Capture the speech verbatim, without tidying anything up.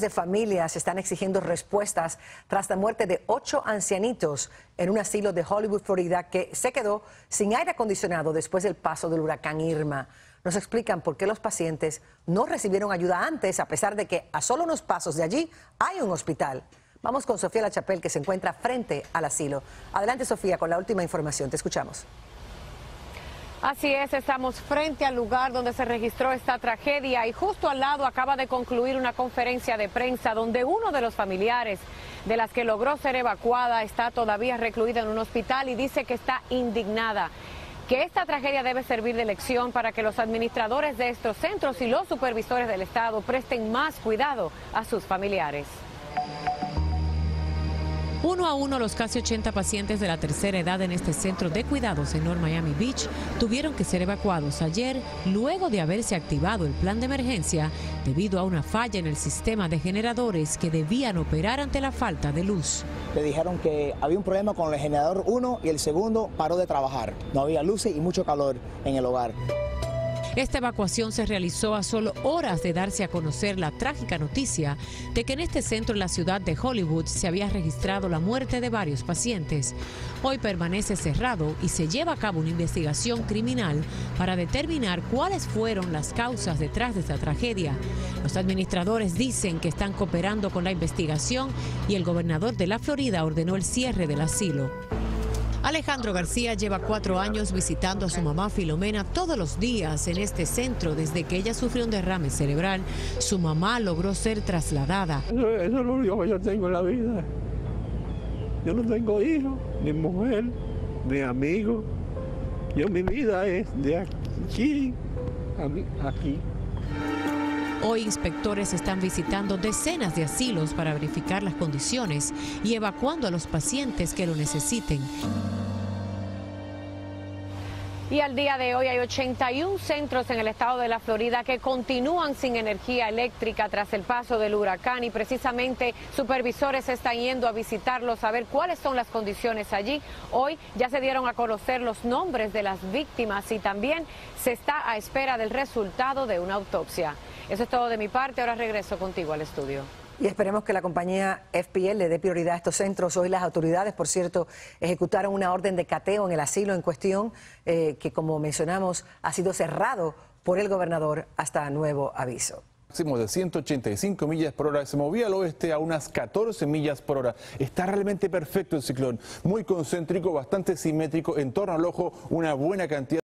de familias están exigiendo respuestas tras la muerte de ocho ancianitos en un asilo de Hollywood, Florida, que se quedó sin aire acondicionado después del paso del huracán Irma. Nos explican por qué los pacientes no recibieron ayuda antes, a pesar de que a solo unos pasos de allí hay un hospital. Vamos con Sofía La Chapel, que se encuentra frente al asilo. Adelante, Sofía, con la última información. Te escuchamos. Así es, estamos frente al lugar donde se registró esta tragedia y justo al lado acaba de concluir una conferencia de prensa donde uno de los familiares de las que logró ser evacuada está todavía recluida en un hospital y dice que está indignada, que esta tragedia debe servir de lección para que los administradores de estos centros y los supervisores del Estado presten más cuidado a sus familiares. Uno a uno, los casi ochenta pacientes de la tercera edad en este centro de cuidados en North Miami Beach tuvieron que ser evacuados ayer luego de haberse activado el plan de emergencia debido a una falla en el sistema de generadores que debían operar ante la falta de luz. Le dijeron que había un problema con el generador uno y el segundo paró de trabajar. No había luces y mucho calor en el hogar. Esta evacuación se realizó a solo horas de darse a conocer la trágica noticia de que en este centro en la ciudad de Hollywood se había registrado la muerte de varios pacientes. Hoy permanece cerrado y se lleva a cabo una investigación criminal para determinar cuáles fueron las causas detrás de esta tragedia. Los administradores dicen que están cooperando con la investigación y el gobernador de la Florida ordenó el cierre del asilo. Alejandro García lleva cuatro años visitando a su mamá Filomena todos los días en este centro desde que ella sufrió un derrame cerebral. Su mamá logró ser trasladada. Eso, eso es lo único que yo tengo en la vida. Yo no tengo hijos, ni mujer, ni amigos. Yo, mi vida es de aquí a aquí. Hoy inspectores están visitando decenas de asilos para verificar las condiciones y evacuando a los pacientes que lo necesiten. Y al día de hoy hay ochenta y un centros en el estado de la Florida que continúan sin energía eléctrica tras el paso del huracán y precisamente supervisores están yendo a visitarlos a ver cuáles son las condiciones allí. Hoy ya se dieron a conocer los nombres de las víctimas y también se está a espera del resultado de una autopsia. Eso es todo de mi parte, ahora regreso contigo al estudio. Y esperemos que la compañía F P L dé prioridad a estos centros. Hoy las autoridades, por cierto, ejecutaron una orden de cateo en el asilo en cuestión, eh, que como mencionamos, ha sido cerrado por el gobernador hasta nuevo aviso. Máximo de ciento ochenta y cinco millas por hora, se movía al oeste a unas catorce millas por hora. Está realmente perfecto el ciclón, muy concéntrico, bastante simétrico, en torno al ojo una buena cantidad.